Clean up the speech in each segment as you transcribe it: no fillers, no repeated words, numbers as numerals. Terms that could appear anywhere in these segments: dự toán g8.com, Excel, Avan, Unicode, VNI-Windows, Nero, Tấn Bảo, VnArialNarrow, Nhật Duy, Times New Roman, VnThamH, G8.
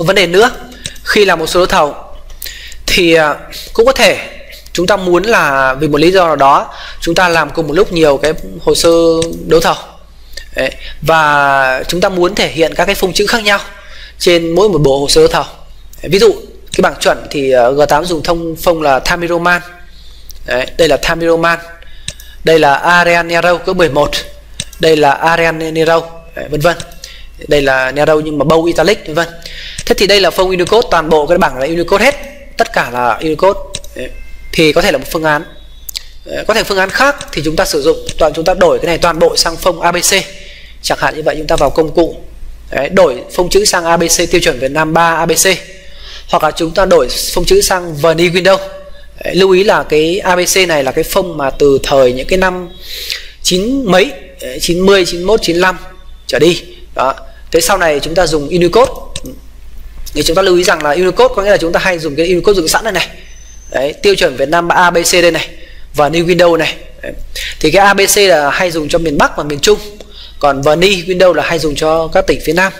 Một vấn đề nữa khi làm một số đấu thầu thì cũng có thể chúng ta muốn là vì một lý do nào đó chúng ta làm cùng một lúc nhiều cái hồ sơ đấu thầu. Đấy. Và chúng ta muốn thể hiện các cái phông chữ khác nhau trên mỗi một bộ hồ sơ đấu thầu. Đấy. Ví dụ cái bảng chuẩn thì G8 dùng thông phông là Times New Roman. Đấy. Đây là Times New Roman, đây là VnArialNarrow cỡ 11, đây là VnArialNarrow vân vân, đây là Nero nhưng mà bold italic vân vân. Thế thì đây là phông Unicode, toàn bộ cái bảng là Unicode hết, tất cả là Unicode. Đấy. Thì có thể là một phương án. Có thể phương án khác thì chúng ta sử dụng chúng ta đổi cái này toàn bộ sang phông ABC chẳng hạn. Như vậy chúng ta vào công cụ, đấy, đổi phông chữ sang ABC tiêu chuẩn Việt Nam 3 ABC, hoặc là chúng ta đổi phông chữ sang VNI-Windows. Lưu ý là cái ABC này là cái phông mà từ thời những cái năm 90, 91, 95 trở đi đó. Thế sau này chúng ta dùng Unicode thì chúng ta lưu ý rằng là Unicode có nghĩa là chúng ta hay dùng cái Unicode dựng sẵn này này. Đấy, tiêu chuẩn Việt Nam ABC đây này và New Windows này. Đấy. Thì cái ABC là hay dùng cho miền Bắc và miền Trung, còn VNI Windows là hay dùng cho các tỉnh phía Nam.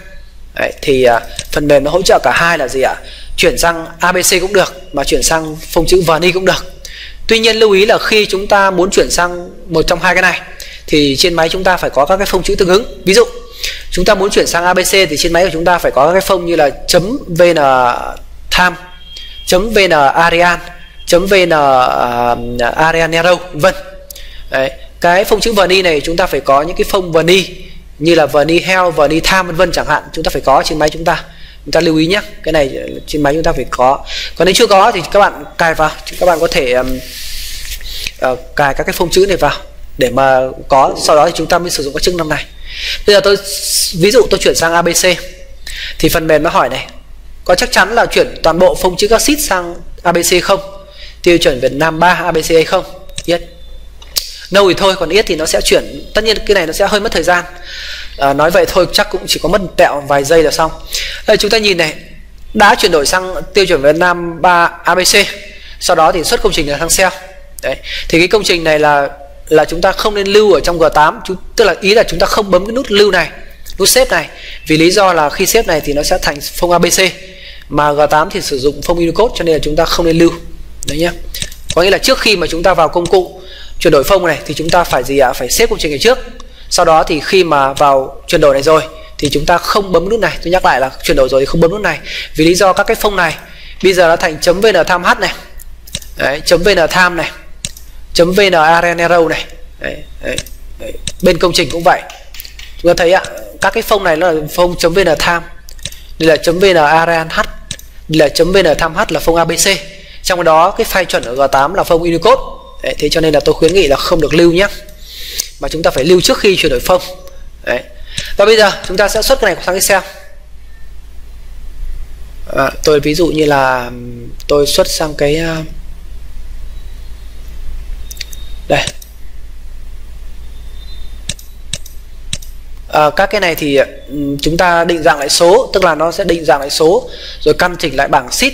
Đấy, thì phần mềm nó hỗ trợ cả hai là gì ạ? Chuyển sang ABC cũng được mà chuyển sang phông chữ VNI cũng được. Tuy nhiên lưu ý là khi chúng ta muốn chuyển sang một trong hai cái này thì trên máy chúng ta phải có các cái phông chữ tương ứng. Ví dụ chúng ta muốn chuyển sang ABC thì trên máy của chúng ta phải có các cái phông như là .vnTham, .vnArial, .vn Arialnarrow vân. Đấy, cái phông chữ VNI này chúng ta phải có những cái phông VNI như là VNI Health, VNI Time vân vân chẳng hạn, chúng ta phải có trên máy chúng ta lưu ý nhé, cái này trên máy chúng ta phải có. Còn nếu chưa có thì các bạn cài vào, các bạn có thể cài các cái phông chữ này vào để mà có, sau đó thì chúng ta mới sử dụng các chức năng này. Bây giờ ví dụ tôi chuyển sang ABC thì phần mềm nó hỏi này, có chắc chắn là chuyển toàn bộ phông chữ các sheet sang ABC không? Tiêu chuẩn Việt Nam 3 ABC hay không? Yes. No thì thôi, còn yes thì nó sẽ chuyển. Tất nhiên cái này nó sẽ hơi mất thời gian. Nói vậy thôi chắc cũng chỉ có mất tẹo vài giây là xong. Đây chúng ta nhìn này, đã chuyển đổi sang tiêu chuẩn Việt Nam 3 ABC. Sau đó thì xuất công trình là sang Excel. Đấy. Thì cái công trình này là chúng ta không nên lưu ở trong G8, tức là ý là chúng ta không bấm cái nút lưu này, nút xếp này, vì lý do là khi xếp này thì nó sẽ thành phông ABC mà G8 thì sử dụng phông Unicode, cho nên là chúng ta không nên lưu. Đấy nhé. Có nghĩa là trước khi mà chúng ta vào công cụ chuyển đổi phông này thì chúng ta phải gì ạ? Phải xếp công trình này trước. Sau đó thì khi mà vào chuyển đổi này rồi thì chúng ta không bấm nút này. Tôi nhắc lại là chuyển đổi rồi thì không bấm nút này, vì lý do các cái phông này bây giờ nó thành .vn Tham H này. Đấy, .vn Tham này, .vn Arialnarrow này. Đấy, đấy, đấy. Bên công trình cũng vậy. Chúng ta thấy ạ, các cái phông này nó là phông .vn Tham, đây là .vn Arialh, đây là .vn Tham H là phông ABC. Trong đó cái file chuẩn ở G8 là phông Unicode. Đấy, thế cho nên là tôi khuyến nghị là không được lưu nhé, mà chúng ta phải lưu trước khi chuyển đổi phông. Đấy. Và bây giờ chúng ta sẽ xuất cái này sang Excel. Tôi ví dụ như là tôi xuất sang cái đây. Các cái này thì chúng ta định dạng lại số, tức là nó sẽ định dạng lại số rồi căn chỉnh lại bảng sheet.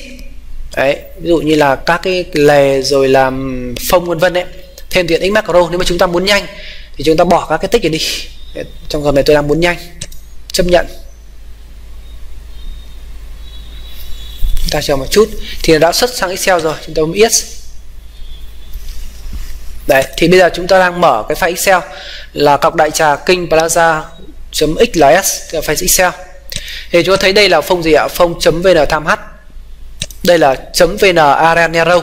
Đấy, ví dụ như là các cái lề rồi làm phông vân vân đấy. Thêm tiện X macro, nếu mà chúng ta muốn nhanh thì chúng ta bỏ các cái tích này đi. Trong trường hợp này tôi đang muốn nhanh, chấp nhận. Chúng ta chờ một chút thì đã xuất sang Excel rồi, chúng ta bấm Yes. Đấy, thì bây giờ chúng ta đang mở cái file Excel là cọc đại trà King Plaza.xls, là file Excel. Thì chúng ta thấy đây là phông gì ạ? Phông .vn Tham H. Đây là .vn Arialnarrow,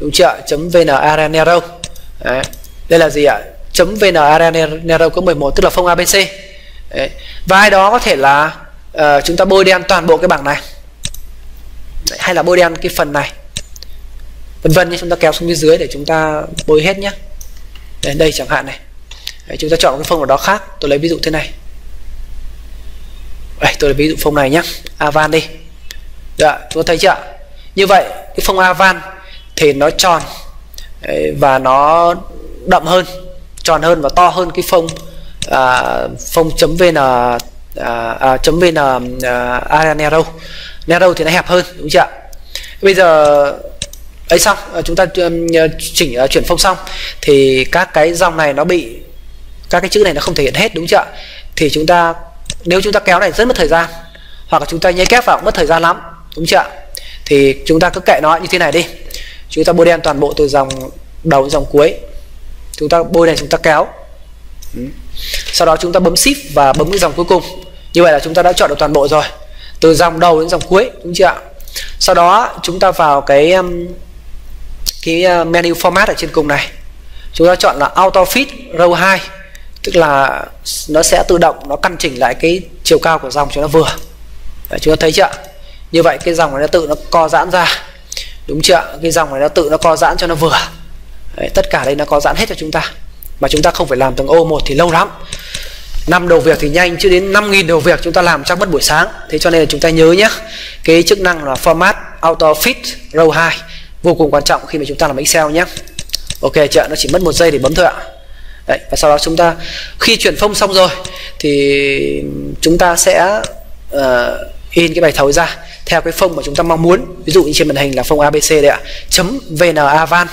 đúng chưa? .vn Arialnarrow. Đây là gì ạ? .vn Arialnarrow có 11, tức là phông ABC. Đấy. Và ai đó có thể là chúng ta bôi đen toàn bộ cái bảng này, hay là bôi đen cái phần này vân vân, chúng ta kéo xuống phía dưới để chúng ta bôi hết nhé. Đến đây chẳng hạn này. Đấy, chúng ta chọn cái phông nào đó khác. Tôi lấy ví dụ thế này. Đấy, tôi lấy ví dụ phông này nhé, Avan đi. Dạ, chúng ta thấy chưa? Như vậy cái phông Avan thì nó tròn. Đấy, và nó đậm hơn, tròn hơn và to hơn cái phông .vn Arialnarrow. Narrow thì nó hẹp hơn, đúng chưa? Bây giờ ấy xong, chúng ta chuyển phông xong thì các cái dòng này nó bị, các cái chữ này nó không thể hiện hết, đúng chưa? Thì chúng ta, nếu chúng ta kéo này rất mất thời gian, hoặc là chúng ta nhét kép vào cũng mất thời gian lắm, đúng chưa? Thì chúng ta cứ kệ nó như thế này đi. Chúng ta bôi đen toàn bộ từ dòng đầu đến dòng cuối. Chúng ta bôi này, chúng ta kéo. Sau đó chúng ta bấm shift và bấm cái dòng cuối cùng. Như vậy là chúng ta đã chọn được toàn bộ rồi, từ dòng đầu đến dòng cuối, đúng chưa ạ? Sau đó chúng ta vào cái menu format ở trên cùng này. Chúng ta chọn là auto fit row 2, tức là nó sẽ tự động nó căn chỉnh lại cái chiều cao của dòng cho nó vừa. Đấy, chúng ta thấy chưa? Như vậy cái dòng này nó tự nó co giãn ra, đúng chưa? Cái dòng này nó tự nó co giãn cho nó vừa. Đấy, tất cả đây nó co giãn hết cho chúng ta, mà chúng ta không phải làm từng ô một thì lâu lắm. 5 đầu việc thì nhanh, chứ đến 5.000 đầu việc chúng ta làm chắc mất buổi sáng. Thế cho nên là chúng ta nhớ nhé, cái chức năng là format auto fit row 2 vô cùng quan trọng khi mà chúng ta làm Excel nhé. Ok chưa? Nó chỉ mất 1 giây để bấm thôi ạ. Đấy, và sau đó chúng ta khi chuyển phông xong rồi thì chúng ta sẽ in cái bài thấu ra theo cái phông mà chúng ta mong muốn. Ví dụ như trên màn hình là phông ABC đấy ạ, .vn avan,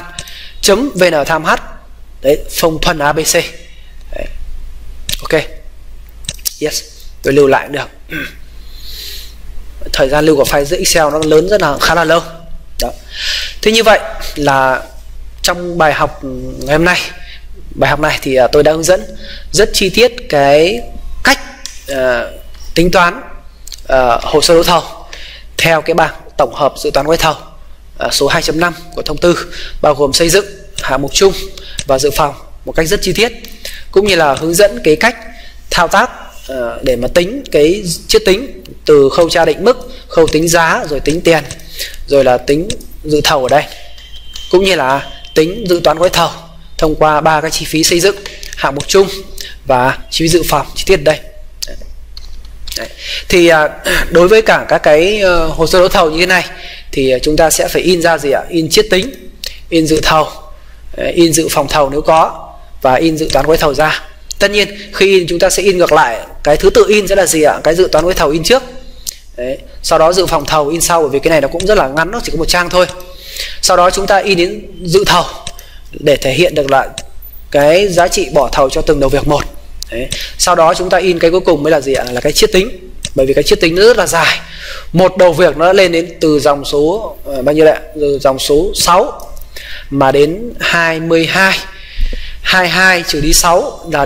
.vn thamh, đấy, phông thuần ABC. Đấy. Ok. Yes, tôi lưu lại được. Thời gian lưu của file giữa Excel nó lớn rất là khá là lâu. Đó. Thế như vậy là trong bài học ngày hôm nay, bài học này thì tôi đã hướng dẫn rất chi tiết cái cách tính toán hồ sơ đấu thầu theo cái bảng tổng hợp dự toán gói thầu số 2.5 của thông tư, bao gồm xây dựng, hạng mục chung và dự phòng một cách rất chi tiết, cũng như là hướng dẫn cái cách thao tác để mà tính cái chiết tính từ khâu tra định mức, khâu tính giá, rồi tính tiền, rồi là tính dự thầu ở đây, cũng như là tính dự toán gói thầu thông qua 3 cái chi phí xây dựng, hạng mục chung và chi phí dự phòng chi tiết đây. Đấy. Thì đối với cả các cái hồ sơ đấu thầu như thế này thì chúng ta sẽ phải in ra gì ạ? In chiết tính, in dự thầu, in dự phòng thầu nếu có, và in dự toán gói thầu ra. Tất nhiên khi in chúng ta sẽ in ngược lại, cái thứ tự in sẽ là gì ạ? Cái dự toán gói thầu in trước. Đấy. Sau đó dự phòng thầu in sau, bởi vì cái này nó cũng rất là ngắn, nó chỉ có 1 trang thôi. Sau đó chúng ta in đến dự thầu để thể hiện được là cái giá trị bỏ thầu cho từng đầu việc một. Đấy. Sau đó chúng ta in cái cuối cùng mới là gì ạ? Là cái chiết tính, bởi vì cái chiết tính nó rất là dài, một đầu việc nó lên đến từ dòng số bao nhiêu ạ? Từ dòng số 6 mà đến 22, 22 trừ đi 6 là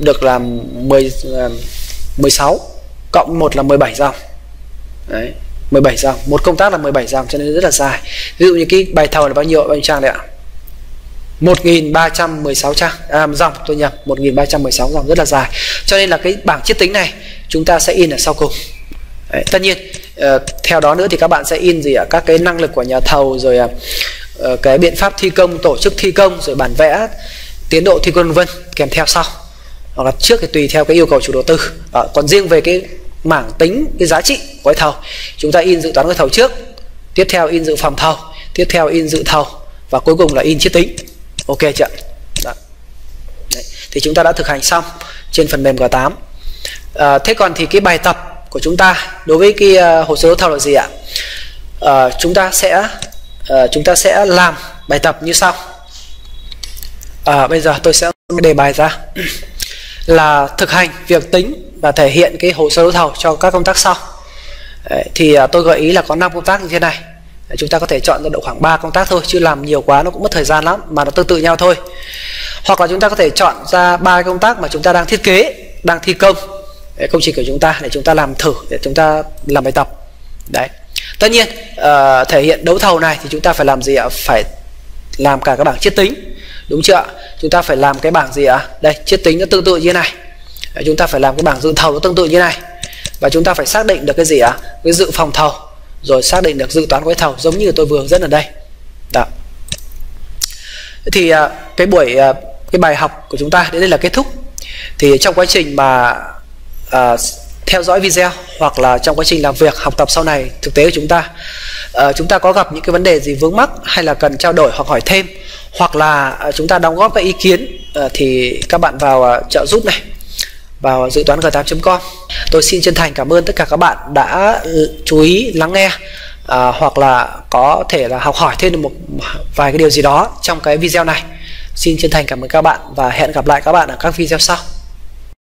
được làm 16, cộng 1 là 17 dòng. Đấy, 17 dòng, một công tác là 17 dòng cho nên rất là dài. Ví dụ như cái bài thầu là bao nhiêu trang đấy ạ? 1316 trang, dòng, tôi nhầm, 1316 dòng, rất là dài. Cho nên là cái bảng chiết tính này chúng ta sẽ in ở sau cùng. Đấy, tất nhiên theo đó nữa thì các bạn sẽ in gì ạ? Các cái năng lực của nhà thầu, rồi cái biện pháp thi công, tổ chức thi công, rồi bản vẽ, tiến độ thi công, vân vân kèm theo sau, hoặc là trước thì tùy theo cái yêu cầu chủ đầu tư. Còn riêng về cái mảng tính cái giá trị gói thầu, chúng ta in dự toán gói thầu trước, tiếp theo in dự phòng thầu, tiếp theo in dự thầu, và cuối cùng là in chiết tính. Ok chưa? Đấy. Thì chúng ta đã thực hành xong trên phần mềm G8. Thế còn thì cái bài tập của chúng ta đối với cái hồ sơ đấu thầu là gì ạ? Chúng ta sẽ làm bài tập như sau. Bây giờ tôi sẽ đề bài ra là thực hành việc tính và thể hiện cái hồ sơ đấu thầu cho các công tác sau. Đấy, thì tôi gợi ý là có 5 công tác như thế này. Đấy, chúng ta có thể chọn ra độ khoảng 3 công tác thôi, chứ làm nhiều quá nó cũng mất thời gian lắm, mà nó tương tự nhau thôi. Hoặc là chúng ta có thể chọn ra 3 công tác mà chúng ta đang thiết kế, đang thi công, đấy, công trình của chúng ta, để chúng ta làm thử, để chúng ta làm bài tập. Đấy. Tất nhiên thể hiện đấu thầu này thì chúng ta phải làm gì ạ? Phải làm cả các bảng chiết tính, đúng chưa ạ? Chúng ta phải làm cái bảng gì ạ? Đây, chiết tính nó tương tự như thế này. Đấy, chúng ta phải làm cái bảng dự thầu nó tương tự như thế này, và chúng ta phải xác định được cái gì ạ? Cái dự phòng thầu, rồi xác định được dự toán gói thầu, giống như tôi vừa hướng dẫn ở đây. Đó. Thì cái bài học của chúng ta đến đây là kết thúc. Thì trong quá trình mà theo dõi video, hoặc là trong quá trình làm việc học tập sau này thực tế của chúng ta, chúng ta có gặp những cái vấn đề gì vướng mắc, hay là cần trao đổi hoặc hỏi thêm, hoặc là chúng ta đóng góp các ý kiến, thì các bạn vào trợ giúp này, vào dự toán g8.com. Tôi xin chân thành cảm ơn tất cả các bạn đã chú ý lắng nghe, hoặc là có thể là học hỏi thêm được một vài cái điều gì đó trong cái video này. Xin chân thành cảm ơn các bạn và hẹn gặp lại các bạn ở các video sau.